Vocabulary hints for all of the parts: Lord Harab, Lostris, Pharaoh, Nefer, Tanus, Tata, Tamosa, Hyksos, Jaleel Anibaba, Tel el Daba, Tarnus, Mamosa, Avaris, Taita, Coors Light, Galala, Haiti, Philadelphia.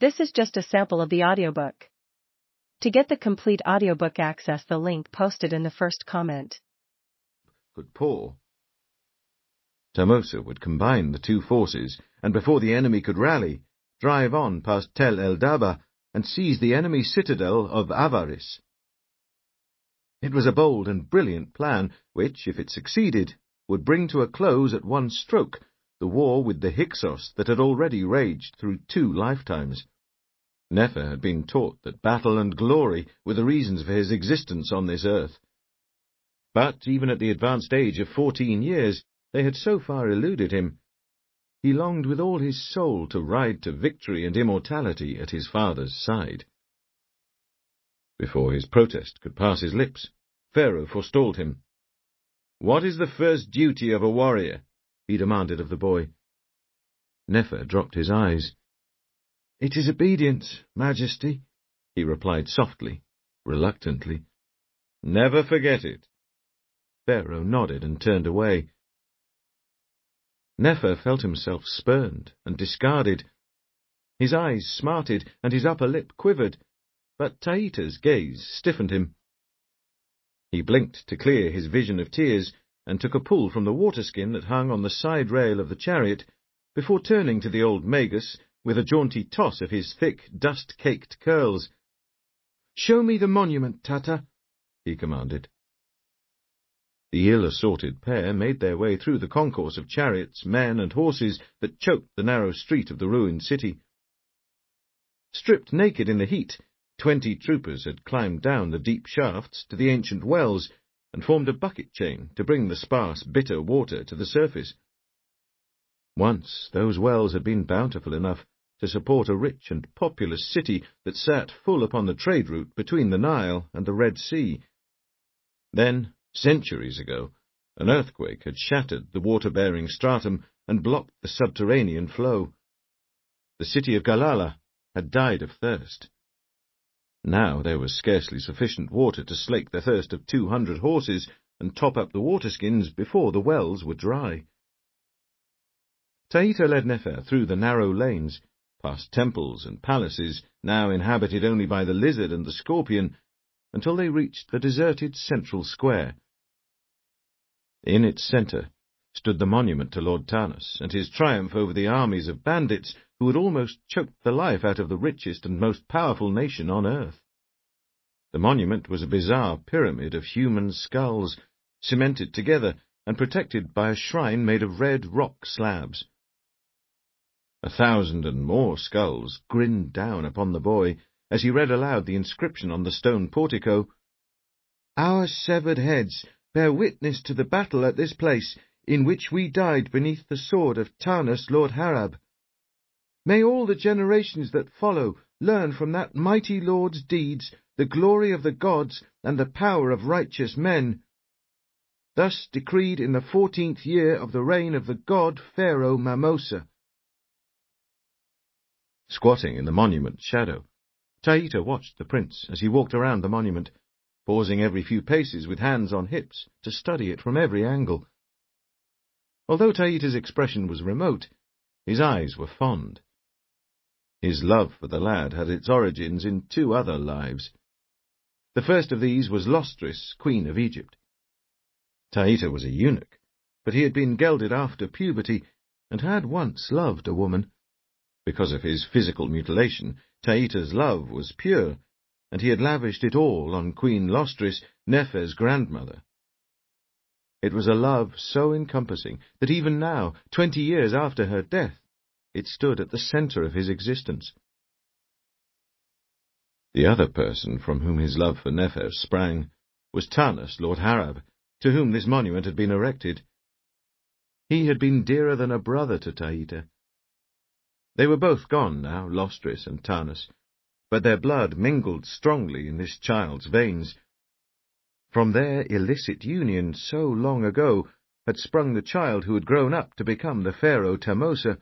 This is just a sample of the audiobook. To get the complete audiobook, access the link posted in the first comment. Good Paul. Tamosa would combine the two forces, and before the enemy could rally, drive on past Tel el Daba and seize the enemy citadel of Avaris. It was a bold and brilliant plan, which, if it succeeded, would bring to a close at one stroke the war with the Hyksos that had already raged through 2 lifetimes. Nefer had been taught that battle and glory were the reasons for his existence on this earth. But even at the advanced age of 14 years, they had so far eluded him. He longed with all his soul to ride to victory and immortality at his father's side. Before his protest could pass his lips, Pharaoh forestalled him. "What is the first duty of a warrior?" he demanded of the boy. Nefer dropped his eyes. "It is obedience, Majesty," he replied softly, reluctantly. "Never forget it." Pharaoh nodded and turned away. Nefer felt himself spurned and discarded. His eyes smarted and his upper lip quivered, but Taita's gaze stiffened him. He blinked to clear his vision of tears and took a pull from the water-skin that hung on the side rail of the chariot before turning to the old Magus with a jaunty toss of his thick, dust-caked curls. "Show me the monument, Tata," he commanded. The ill-assorted pair made their way through the concourse of chariots, men, and horses that choked the narrow street of the ruined city. Stripped naked in the heat, 20 troopers had climbed down the deep shafts to the ancient wells and formed a bucket chain to bring the sparse, bitter water to the surface. Once those wells had been bountiful enough to support a rich and populous city that sat full upon the trade route between the Nile and the Red Sea. Then, centuries ago, an earthquake had shattered the water-bearing stratum and blocked the subterranean flow. The city of Galala had died of thirst. Now there was scarcely sufficient water to slake the thirst of 200 horses and top up the waterskins before the wells were dry. Taita led Nefer through the narrow lanes, past temples and palaces now inhabited only by the lizard and the scorpion, until they reached the deserted central square. In its centre stood the monument to Lord Tarnus and his triumph over the armies of bandits who had almost choked the life out of the richest and most powerful nation on earth. The monument was a bizarre pyramid of human skulls, cemented together and protected by a shrine made of red rock slabs. 1,000 and more skulls grinned down upon the boy as he read aloud the inscription on the stone portico. "Our severed heads bear witness to the battle at this place, in which we died beneath the sword of Tanus, Lord Harab. May all the generations that follow learn from that mighty lord's deeds the glory of the gods and the power of righteous men. Thus decreed in the 14th year of the reign of the god Pharaoh Mamosa." Squatting in the monument's shadow, Taita watched the prince as he walked around the monument, pausing every few paces with hands on hips to study it from every angle. Although Taita's expression was remote, his eyes were fond. His love for the lad had its origins in 2 other lives. The first of these was Lostris, Queen of Egypt. Taita was a eunuch, but he had been gelded after puberty and had once loved a woman. Because of his physical mutilation, Taita's love was pure, and he had lavished it all on Queen Lostris, Nefer's grandmother. It was a love so encompassing that even now, 20 years after her death, it stood at the centre of his existence. The other person from whom his love for Nefer sprang was Tanus, Lord Harab, to whom this monument had been erected. He had been dearer than a brother to Taita. They were both gone now, Lostris and Tanus, but their blood mingled strongly in this child's veins. From their illicit union so long ago had sprung the child who had grown up to become the Pharaoh Tamosa,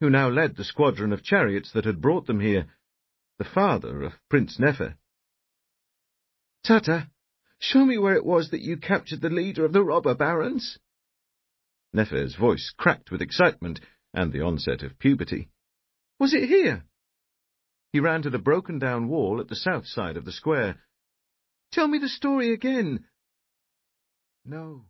who now led the squadron of chariots that had brought them here, the father of Prince Nefer. "Tata, show me where it was that you captured the leader of the robber barons." Nefer's voice cracked with excitement and the onset of puberty. "Was it here?" He ran to the broken-down wall at the south side of the square. "Tell me the story again." "No,